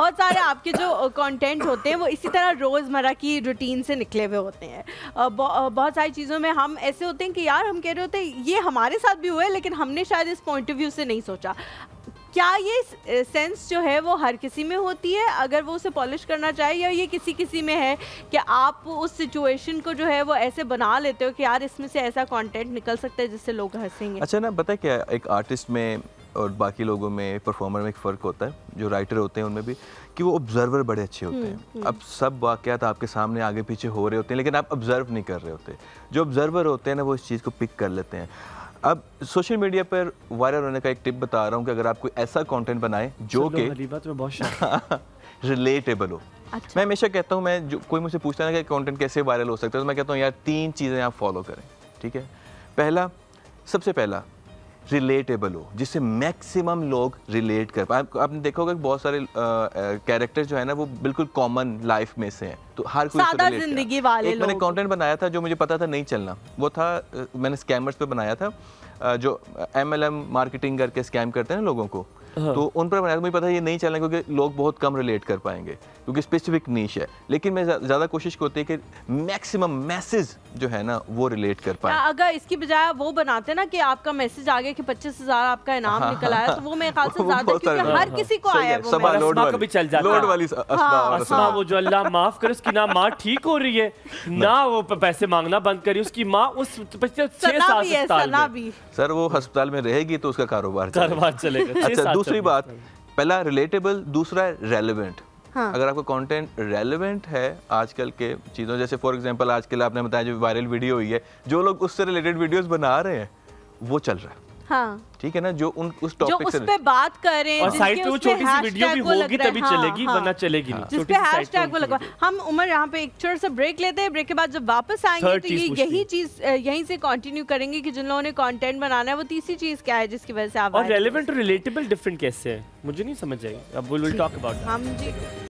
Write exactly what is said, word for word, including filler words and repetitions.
बहुत सारे आपके जो कंटेंट होते हैं वो इसी तरह रोज़मर्रा की रूटीन से निकले हुए होते हैं। बहुत सारी चीज़ों में हम ऐसे होते हैं कि यार हम कह रहे होते हैं ये हमारे साथ भी हुआ है, लेकिन हमने शायद इस पॉइंट ऑफ व्यू से नहीं सोचा। क्या ये सेंस जो है वो हर किसी में होती है अगर वो उसे पॉलिश करना चाहे, या ये किसी किसी में है कि आप उस सिचुएशन को जो है वो ऐसे बना लेते हो कि यार इसमें से ऐसा कंटेंट निकल सकता है जिससे लोग हंसेंगे? अच्छा ना, पता है क्या, एक आर्टिस्ट में और बाकी लोगों में, परफॉर्मर में एक फ़र्क होता है, जो राइटर होते हैं उनमें भी, कि वो ऑब्जर्वर बड़े अच्छे होते हैं। अब सब वाक़यात आपके सामने आगे पीछे हो रहे होते हैं, लेकिन आप ऑब्ज़र्व नहीं कर रहे होते। जो ऑब्ज़र्वर होते हैं ना, वो इस चीज़ को पिक कर लेते हैं। अब सोशल मीडिया पर वायरल होने का एक टिप बता रहा हूँ कि अगर आप कोई ऐसा कंटेंट बनाएं जो कि रिलेटेबल हो। अच्छा। मैं हमेशा कहता हूँ, मैं जो कोई मुझसे पूछता है ना कि कंटेंट कैसे वायरल हो सकता है, तो मैं कहता हूँ यार तीन चीज़ें आप फॉलो करें, ठीक है। पहला, सबसे पहला रिलेटेबल हो, जिससे मैक्सिमम लोग रिलेट कर पाए। आप, आपने देखा होगा बहुत सारे कैरेक्टर्स जो है ना वो बिल्कुल कॉमन लाइफ में से हैं, तो हर कोई सादा जिंदगी वाले लोग। मैंने कंटेंट बनाया था जो मुझे पता था नहीं चलना, वो था, मैंने स्कैमर्स पे बनाया था, जो एमएलएम मार्केटिंग करके स्कैम करते हैं ना लोगों को, तो उन पर बनाया था। मुझे पता है ये नहीं चलना क्योंकि लोग बहुत कम रिलेट कर पाएंगे, क्योंकि स्पेसिफिक नीश है, लेकिन मैं ज़्यादा कोशिश करती है कि मैक्सिमम मैसेज जो है ना वो रिलेट कर पाए। अगर इसकी बजाय वो बनाते ना कि आपका मैसेज आ गया कि पच्चीस हज़ार आपका इनाम हाँ, निकल आया हाँ, तो वो मेरे ख्याल से ज़्यादा, क्योंकि हर किसी को आया है वो, जो अल्लाह माफ़ करे उसकी ना माँ ठीक हो रही है ना वो पैसे मांगना बंद करी, उसकी माँ उस सर वो हस्पताल में रहेगी तो उसका कारोबार चलेगा। दूसरी बात, पहला रिलेटेबल, दूसरा रेलेवेंट। हाँ। अगर आपका कंटेंट रेलेवेंट है आजकल के चीज़ों, जैसे फॉर एग्जांपल आजकल आपने बताया जो वायरल वीडियो हुई है, जो लोग उससे रिलेटेड वीडियोस बना रहे हैं वो चल रहा है। हाँ। ठीक है ना, जो उन उस टॉपिक से उस पे बात करें और साइड पे छोटी सी वीडियो भी होगी तभी चलेगी, वरना चलेगी नहीं। जिस पे हैशटैग वो लगवा। हम उमर यहाँ पे एक छोटा सा ब्रेक लेते हैं, ब्रेक के बाद जब वापस आएंगे तो ये यही चीज यहीं से कंटिन्यू करेंगे कि जिन लोगों ने कंटेंट बनाना है वो तीसरी चीज क्या है जिसकी वजह से आप, और रेलेवेंट और रिलेटेबल डिफरेंट कैसे है मुझे नहीं समझ आएगी। अब वी विल टॉक अबाउट।